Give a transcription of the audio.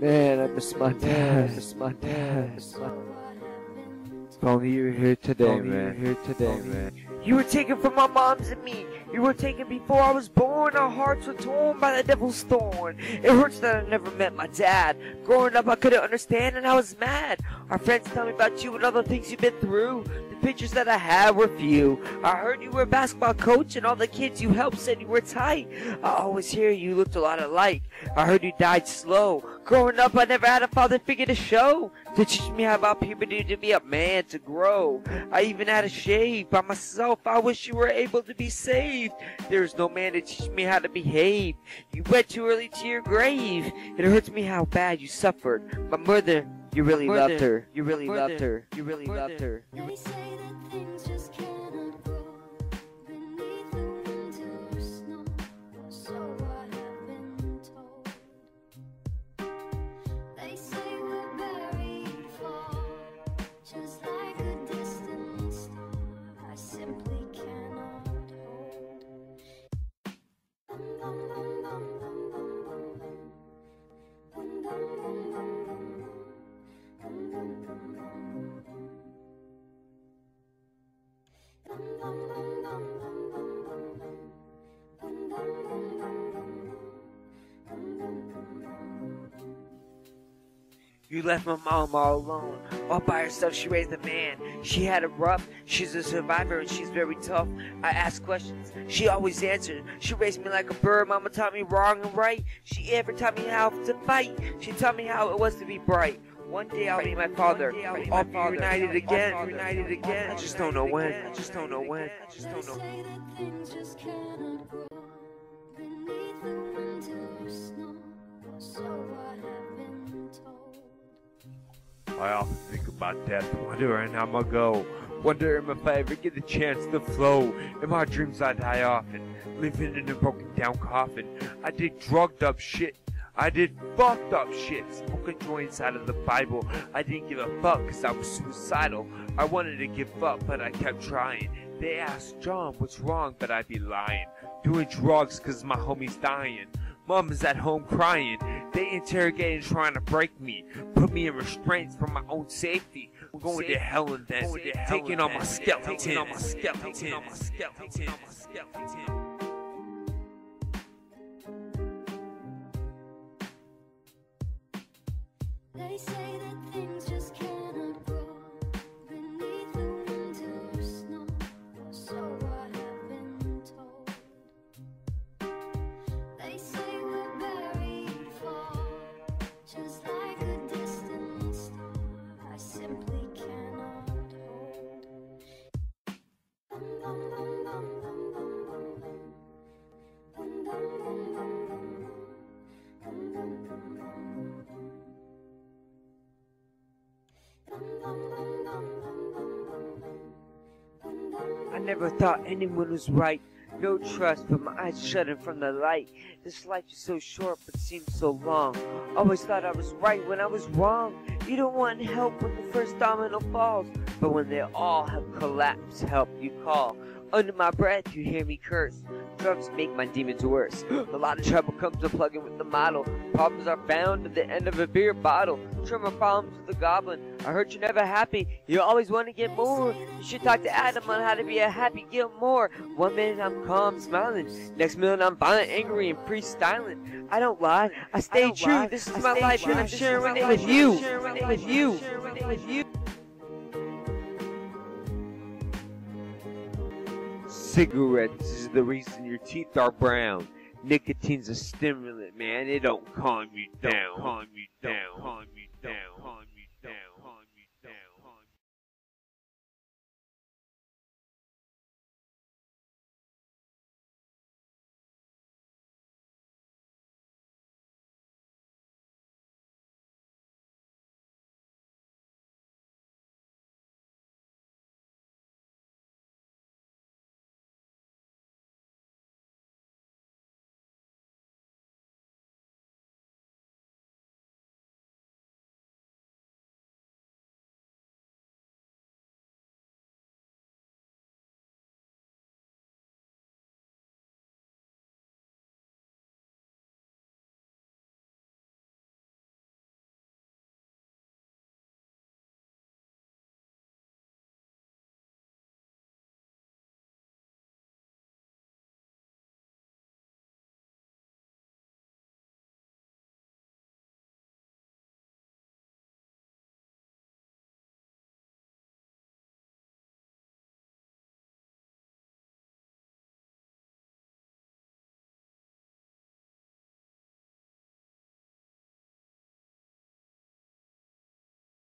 Man, I miss my dad. I miss my dad. I miss my dad. If only you were here today, man. You were taken from my moms and me. You were taken before I was born. Our hearts were torn by the devil's thorn. It hurts that I never met my dad. Growing up, I couldn't understand and I was mad. Our friends tell me about you and all the things you've been through. The pictures that I had were few. I heard you were a basketball coach and all the kids you helped said you were tight. I always hear you looked a lot alike. I heard you died slow. Growing up, I never had a father figure to show, to teach me about puberty, to be a man, to grow. I even had a shave by myself. I wish you were able to be saved. There's no man to teach me how to behave. You went too early to your grave. It hurts me how bad you suffered. My mother, you really loved her. You really loved her. You really loved her. They say that things just cannot grow beneath the winter snow. So I have been told. They say we're buried far, just like a distant star. I simply cannot hold. Bum bum bum bum bum bum bum bum. Bum bum bum bum bum. You left my mom all alone. All by herself, she raised a man. She had it rough. She's a survivor and she's very tough. I asked questions. She always answered. She raised me like a bird. Mama taught me wrong and right. She ever taught me how to fight. She taught me how it was to be bright. One day I'll be my father. I'll be reunited again. I just don't know when. They say that things just cannot grow beneath the winter snow. So I have been told. I often think about death, wondering how I'ma go. Wondering if I ever get the chance to flow. In my dreams I die often, living in a broken down coffin. I did drugged up shit. I did fucked up shit, smoking joints out of the Bible. I didn't give a fuck cause I was suicidal. I wanted to give up but I kept trying. They asked John what's wrong but I'd be lying. Doing drugs cause my homie's dying. Mom is at home crying. They interrogating trying to break me. Put me in restraints for my own safety. I'm going to hell and then taking on my skeleton. They say that things just cannot grow beneath the winter snow. So I have been told. They say we're buried far, just like a distant star. I simply cannot hold. Bum bum bum bum bum bum bum bum. Bum bum bum bum bum bum. Bum bum bum bum bum. I never thought anyone was right. No trust, but my eyes shutting from the light. This life is so short, but seems so long. Always thought I was right when I was wrong. You don't want help when the first domino falls, but when they all have collapsed, help you call. Under my breath, you hear me curse. Drugs make my demons worse. A lot of trouble comes to plugging with the model. Problems are found at the end of a beer bottle. Trimmer problems with the goblin. I heard you're never happy. You always want to get more. You should talk to Adam on how to be a happy Gilmore. One minute I'm calm, smiling. Next minute I'm violent, angry, and freestyling. I don't lie. I stay true. This is my life, and I'm sharing it with you. Cigarettes is the reason your teeth are brown. Nicotine's a stimulant, man. It don't calm you down.